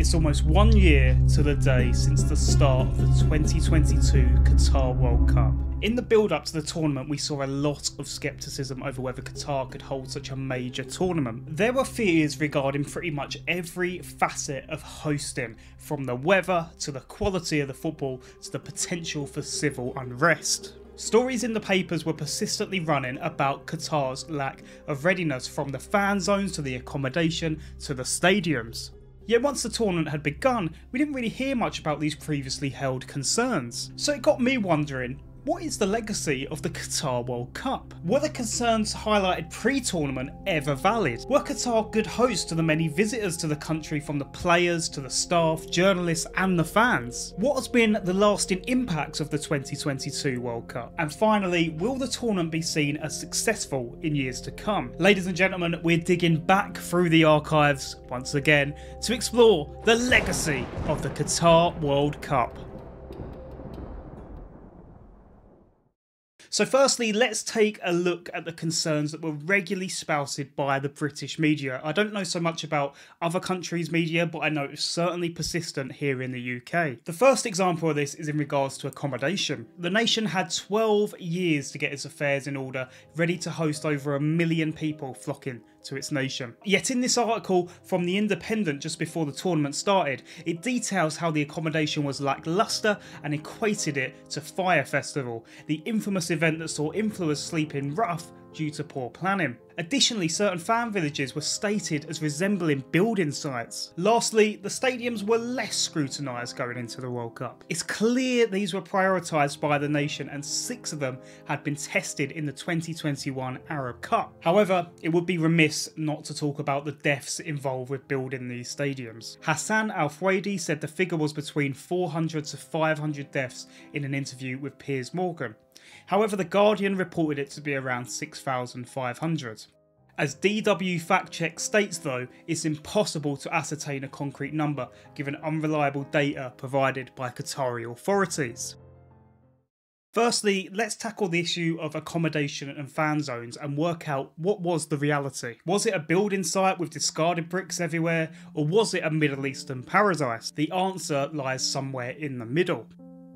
It's almost 1 year to the day since the start of the 2022 Qatar World Cup. In the build-up to the tournament, we saw a lot of scepticism over whether Qatar could hold such a major tournament. There were fears regarding pretty much every facet of hosting, from the weather, to the quality of the football, to the potential for civil unrest. Stories in the papers were persistently running about Qatar's lack of readiness, from the fan zones to the accommodation to the stadiums. Yet once the tournament had begun, we didn't really hear much about these previously held concerns. So it got me wondering, what is the legacy of the Qatar World Cup? Were the concerns highlighted pre-tournament ever valid? Were Qatar good hosts to the many visitors to the country, from the players to the staff, journalists and the fans? What has been the lasting impacts of the 2022 World Cup? And finally, will the tournament be seen as successful in years to come? Ladies and gentlemen, we're digging back through the archives once again to explore the legacy of the Qatar World Cup. So firstly, let's take a look at the concerns that were regularly spouted by the British media. I don't know so much about other countries' media, but I know it's certainly persistent here in the UK. The first example of this is in regards to accommodation. The nation had 12 years to get its affairs in order, ready to host over 1 million people flocking to its nation. Yet in this article from The Independent just before the tournament started, it details how the accommodation was lackluster and equated it to Fire Festival, the infamous event that saw influencers sleeping rough due to poor planning. Additionally, certain fan villages were stated as resembling building sites. Lastly, the stadiums were less scrutinised going into the World Cup. It's clear these were prioritised by the nation, and 6 of them had been tested in the 2021 Arab Cup. However, it would be remiss not to talk about the deaths involved with building these stadiums. Hassan Al-Fwadi said the figure was between 400 to 500 deaths in an interview with Piers Morgan. However, The Guardian reported it to be around 6,500. As DW Fact Check states though, it's impossible to ascertain a concrete number given unreliable data provided by Qatari authorities. Firstly, let's tackle the issue of accommodation and fan zones and work out what was the reality. Was it a building site with discarded bricks everywhere, or was it a Middle Eastern paradise? The answer lies somewhere in the middle.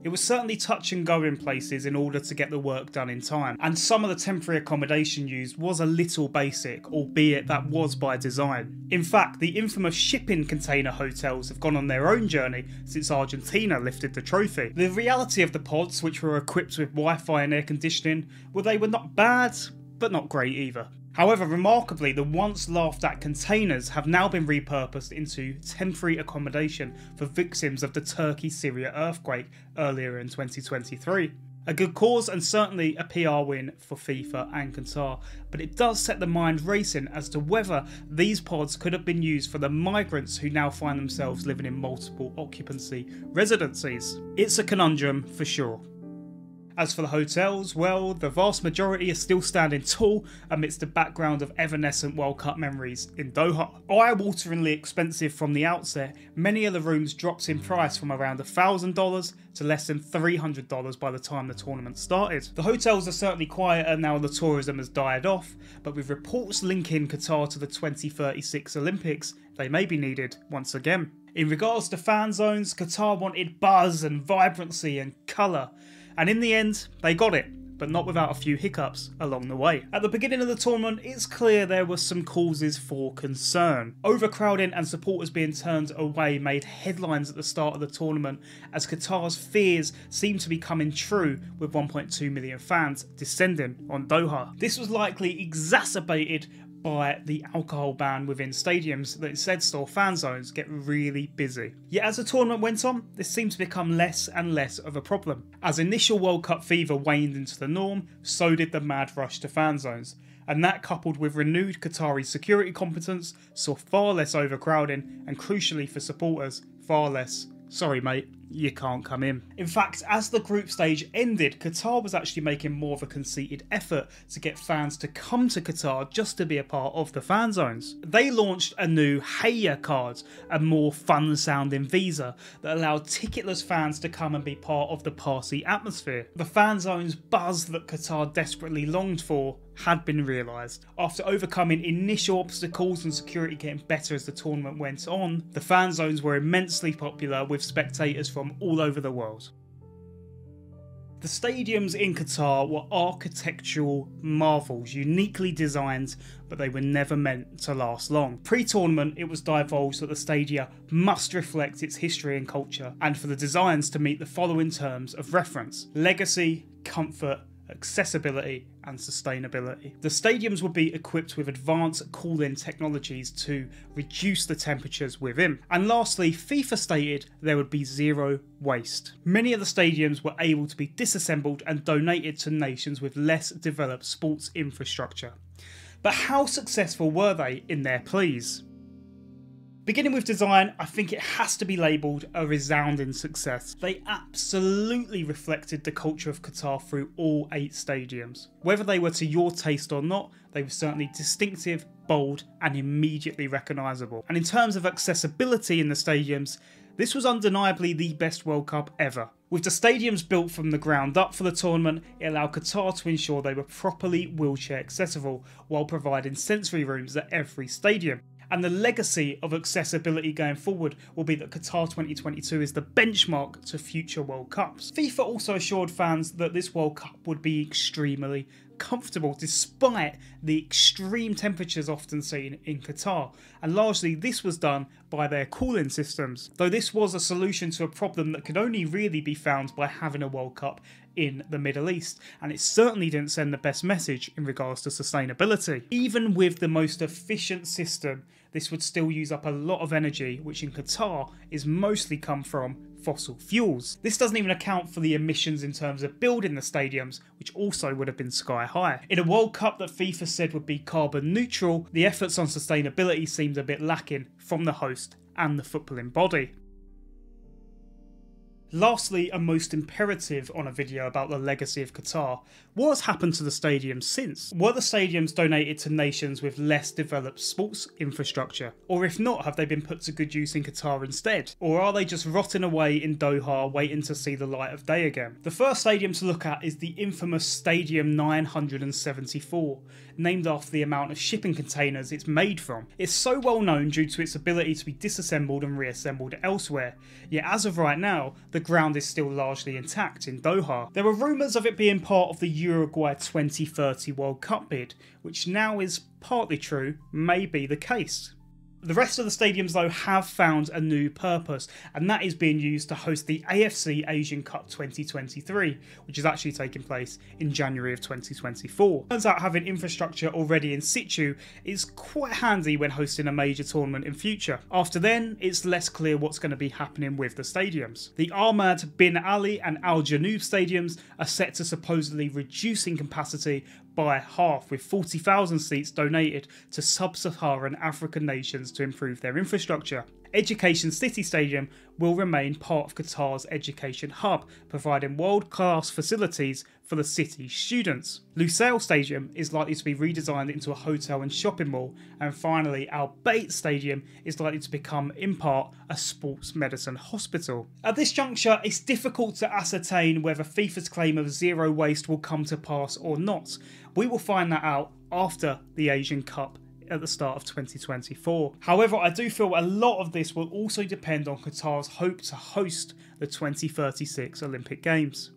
It was certainly touch and go in places in order to get the work done in time, and some of the temporary accommodation used was a little basic, albeit that was by design. In fact, the infamous shipping container hotels have gone on their own journey since Argentina lifted the trophy. The reality of the pods, which were equipped with Wi-Fi and air conditioning, well, they were not bad, but not great either. However, remarkably, the once laughed at containers have now been repurposed into temporary accommodation for victims of the Turkey-Syria earthquake earlier in 2023. A good cause, and certainly a PR win for FIFA and Qatar, but it does set the mind racing as to whether these pods could have been used for the migrants who now find themselves living in multiple occupancy residencies. It's a conundrum for sure. As for the hotels, well, the vast majority are still standing tall amidst the background of evanescent World Cup memories in Doha. Eye-wateringly expensive from the outset, many of the rooms dropped in price from around $1,000 to less than $300 by the time the tournament started. The hotels are certainly quieter now the tourism has died off, but with reports linking Qatar to the 2036 Olympics, they may be needed once again. In regards to fan zones, Qatar wanted buzz and vibrancy and colour. And in the end, they got it, but not without a few hiccups along the way. At the beginning of the tournament, it's clear there were some causes for concern. Overcrowding and supporters being turned away made headlines at the start of the tournament, as Qatar's fears seemed to be coming true, with 1.2 million fans descending on Doha. This was likely exacerbated by the alcohol ban within stadiums that instead saw fan zones get really busy. Yet as the tournament went on, this seemed to become less and less of a problem. As initial World Cup fever waned into the norm, so did the mad rush to fan zones, and that, coupled with renewed Qatari security competence, saw far less overcrowding and, crucially for supporters, far less "sorry mate, you can't come in." In fact, as the group stage ended, Qatar was actually making more of a conceited effort to get fans to come to Qatar just to be a part of the fan zones. They launched a new Hayya card, a more fun sounding visa that allowed ticketless fans to come and be part of the party atmosphere. The fan zones buzz that Qatar desperately longed for had been realised. After overcoming initial obstacles and security getting better as the tournament went on, the fan zones were immensely popular with spectators from all over the world. The stadiums in Qatar were architectural marvels, uniquely designed, but they were never meant to last long. Pre-tournament, it was divulged that the stadia must reflect its history and culture, and for the designs to meet the following terms of reference: legacy, comfort, accessibility and sustainability. The stadiums would be equipped with advanced cooling technologies to reduce the temperatures within. And lastly, FIFA stated there would be zero waste. Many of the stadiums were able to be disassembled and donated to nations with less developed sports infrastructure. But how successful were they in their pleas? Beginning with design, I think it has to be labelled a resounding success. They absolutely reflected the culture of Qatar through all 8 stadiums. Whether they were to your taste or not, they were certainly distinctive, bold and immediately recognisable. And in terms of accessibility in the stadiums, this was undeniably the best World Cup ever. With the stadiums built from the ground up for the tournament, it allowed Qatar to ensure they were properly wheelchair accessible while providing sensory rooms at every stadium. And the legacy of accessibility going forward will be that Qatar 2022 is the benchmark to future World Cups. FIFA also assured fans that this World Cup would be extremely comfortable despite the extreme temperatures often seen in Qatar, and largely this was done by their cooling systems, though this was a solution to a problem that could only really be found by having a World Cup in the Middle East, and it certainly didn't send the best message in regards to sustainability. Even with the most efficient system, this would still use up a lot of energy, which in Qatar is mostly come from fossil fuels. This doesn't even account for the emissions in terms of building the stadiums, which also would have been sky high. In a World Cup that FIFA said would be carbon neutral, the efforts on sustainability seemed a bit lacking from the host and the footballing body. Lastly, and most imperative on a video about the legacy of Qatar, what has happened to the stadiums since? Were the stadiums donated to nations with less developed sports infrastructure? Or if not, have they been put to good use in Qatar instead? Or are they just rotting away in Doha waiting to see the light of day again? The first stadium to look at is the infamous Stadium 974, named after the amount of shipping containers it's made from. It's so well known due to its ability to be disassembled and reassembled elsewhere, yet as of right now, the ground is still largely intact in Doha. There were rumours of it being part of the Uruguay 2030 World Cup bid, which now is partly true, may be the case. The rest of the stadiums though have found a new purpose, and that is being used to host the AFC Asian Cup 2023, which is actually taking place in January of 2024. Turns out having infrastructure already in situ is quite handy when hosting a major tournament in future. After then, it's less clear what's going to be happening with the stadiums. The Ahmad Bin Ali and Al Janoub stadiums are set to supposedly reduce in capacity by half, with 40,000 seats donated to sub-Saharan African nations to improve their infrastructure. Education City Stadium will remain part of Qatar's education hub, providing world-class facilities for the city's students. Lusail Stadium is likely to be redesigned into a hotel and shopping mall, and finally Al Bayt Stadium is likely to become, in part, a sports medicine hospital. At this juncture, it's difficult to ascertain whether FIFA's claim of zero waste will come to pass or not. We will find that out after the Asian Cup at the start of 2024. However, I do feel a lot of this will also depend on Qatar's hope to host the 2036 Olympic Games.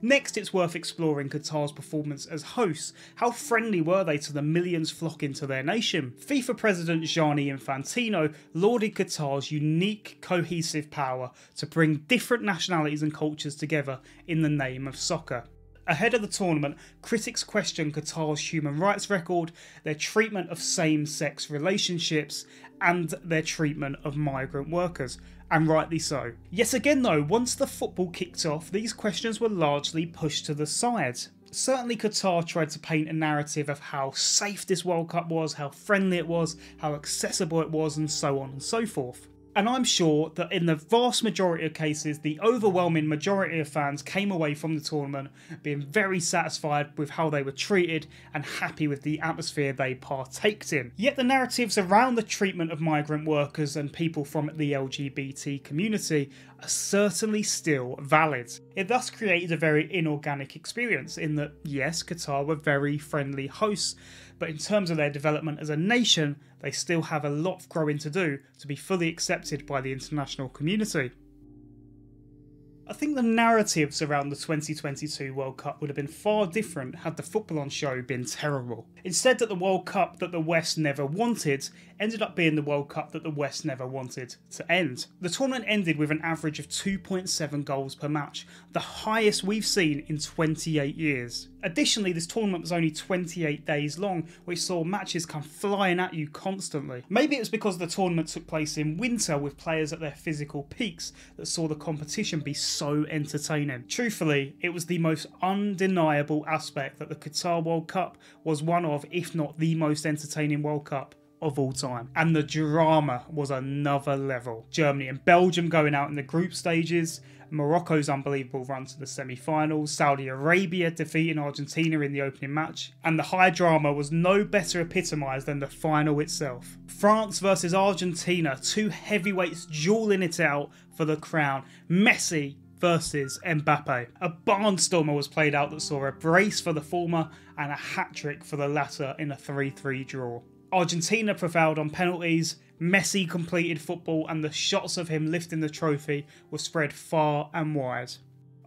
Next, it's worth exploring Qatar's performance as hosts. How friendly were they to the millions flocking to their nation? FIFA President Gianni Infantino lauded Qatar's unique cohesive power to bring different nationalities and cultures together in the name of soccer. Ahead of the tournament, critics questioned Qatar's human rights record, their treatment of same-sex relationships, and their treatment of migrant workers, and rightly so. Yet again though, once the football kicked off, these questions were largely pushed to the side. Certainly Qatar tried to paint a narrative of how safe this World Cup was, how friendly it was, how accessible it was, and so on and so forth. And I'm sure that in the vast majority of cases, the overwhelming majority of fans came away from the tournament being very satisfied with how they were treated and happy with the atmosphere they partaked in. Yet the narratives around the treatment of migrant workers and people from the LGBT community are certainly still valid. It thus created a very inorganic experience in that, yes, Qatar were very friendly hosts, but in terms of their development as a nation, they still have a lot of growing to do to be fully accepted by the international community. I think the narratives around the 2022 World Cup would have been far different had the football on show been terrible. Instead, that the World Cup that the West never wanted ended up being the World Cup that the West never wanted to end. The tournament ended with an average of 2.7 goals per match, the highest we've seen in 28 years. Additionally, this tournament was only 28 days long, which saw matches come flying at you constantly. Maybe it was because the tournament took place in winter with players at their physical peaks that saw the competition be so entertaining. Truthfully, it was the most undeniable aspect that the Qatar World Cup was one of, if not the most entertaining World Cup of all time. And the drama was another level. Germany and Belgium going out in the group stages, Morocco's unbelievable run to the semi-finals, Saudi Arabia defeating Argentina in the opening match, and the high drama was no better epitomised than the final itself. France versus Argentina, two heavyweights duelling it out for the crown. Messi versus Mbappe. A barnstormer was played out that saw a brace for the former and a hat-trick for the latter in a 3-3 draw. Argentina prevailed on penalties, Messi completed football, and the shots of him lifting the trophy were spread far and wide.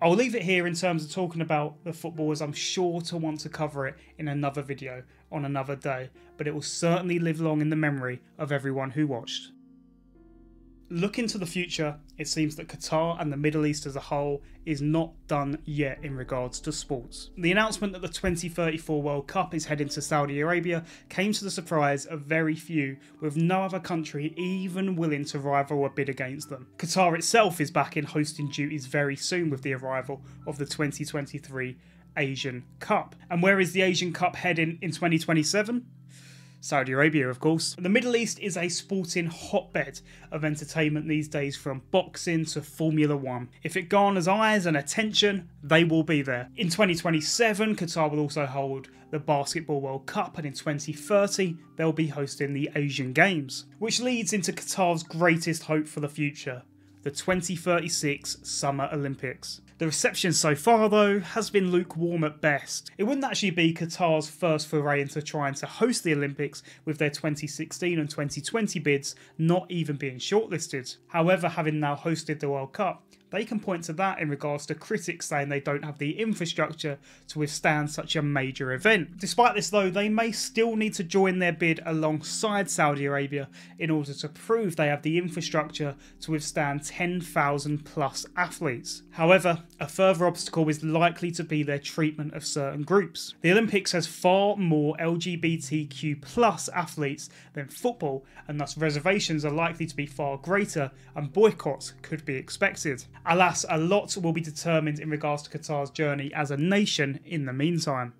I'll leave it here in terms of talking about the football, as I'm sure to want to cover it in another video on another day, but it will certainly live long in the memory of everyone who watched. Looking to the future, it seems that Qatar and the Middle East as a whole is not done yet in regards to sports. The announcement that the 2034 World Cup is heading to Saudi Arabia came to the surprise of very few, with no other country even willing to rival a bid against them. Qatar itself is back in hosting duties very soon with the arrival of the 2023 Asian Cup. And where is the Asian Cup heading in 2027? Saudi Arabia, of course. The Middle East is a sporting hotbed of entertainment these days, from boxing to Formula One. If it garners eyes and attention, they will be there. In 2027, Qatar will also hold the Basketball World Cup, and in 2030, they'll be hosting the Asian Games. Which leads into Qatar's greatest hope for the future, the 2036 Summer Olympics. The reception so far, though, has been lukewarm at best. It wouldn't actually be Qatar's first foray into trying to host the Olympics, with their 2016 and 2020 bids not even being shortlisted. However, having now hosted the World Cup, they can point to that in regards to critics saying they don't have the infrastructure to withstand such a major event. Despite this though, they may still need to join their bid alongside Saudi Arabia in order to prove they have the infrastructure to withstand 10,000 plus athletes. However, a further obstacle is likely to be their treatment of certain groups. The Olympics has far more LGBTQ plus athletes than football, and thus reservations are likely to be far greater and boycotts could be expected. Alas, a lot will be determined in regards to Qatar's journey as a nation in the meantime.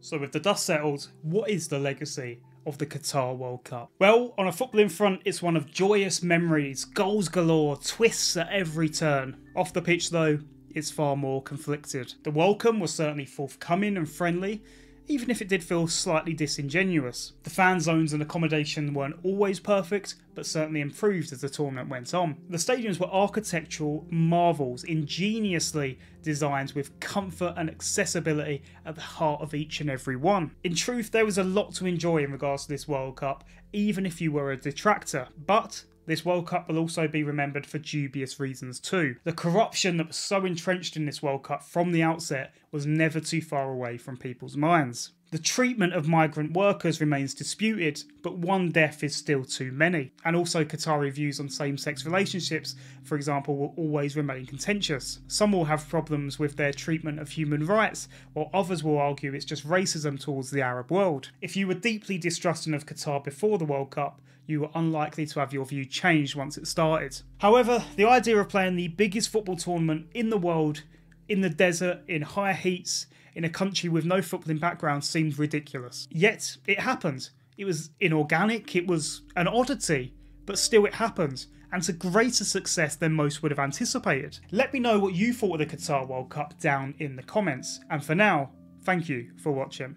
So with the dust settled, what is the legacy of the Qatar World Cup? Well, on a footballing front, it's one of joyous memories, goals galore, twists at every turn. Off the pitch though, it's far more conflicted. The welcome was certainly forthcoming and friendly, even if it did feel slightly disingenuous. The fan zones and accommodation weren't always perfect, but certainly improved as the tournament went on. The stadiums were architectural marvels, ingeniously designed with comfort and accessibility at the heart of each and every one. In truth, there was a lot to enjoy in regards to this World Cup, even if you were a detractor. But this World Cup will also be remembered for dubious reasons too. The corruption that was so entrenched in this World Cup from the outset was never too far away from people's minds. The treatment of migrant workers remains disputed, but one death is still too many. And also, Qatari views on same-sex relationships, for example, will always remain contentious. Some will have problems with their treatment of human rights, while others will argue it's just racism towards the Arab world. If you were deeply distrusting of Qatar before the World Cup, you were unlikely to have your view changed once it started. However, the idea of playing the biggest football tournament in the world, in the desert, in high heats, in a country with no footballing background seemed ridiculous. Yet, it happened. It was inorganic, it was an oddity, but still it happened, and to greater success than most would have anticipated. Let me know what you thought of the Qatar World Cup down in the comments, and for now, thank you for watching.